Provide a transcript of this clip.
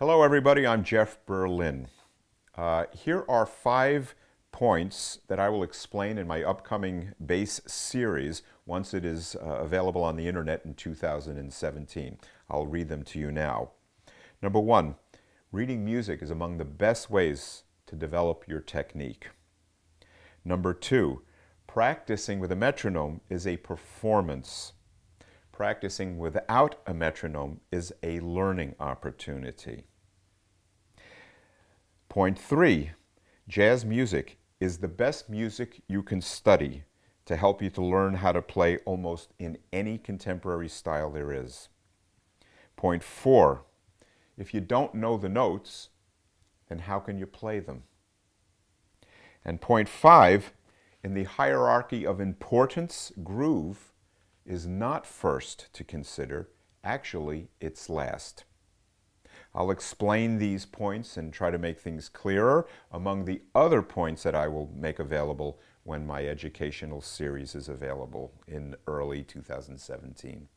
Hello everybody, I'm Jeff Berlin. Here are 5 points that I will explain in my upcoming bass series once it is available on the internet in 2017. I'll read them to you now. Number 1, reading music is among the best ways to develop your technique. Number 2, practicing with a metronome is a performance. Practicing without a metronome is a learning opportunity. Point 3, jazz music is the best music you can study to help you to learn how to play almost in any contemporary style there is. Point 4, if you don't know the notes, then how can you play them? And Point 5, in the hierarchy of importance, groove is not first to consider, actually it's last. I'll explain these points and try to make things clearer among the other points that I will make available when my educational series is available in early 2017.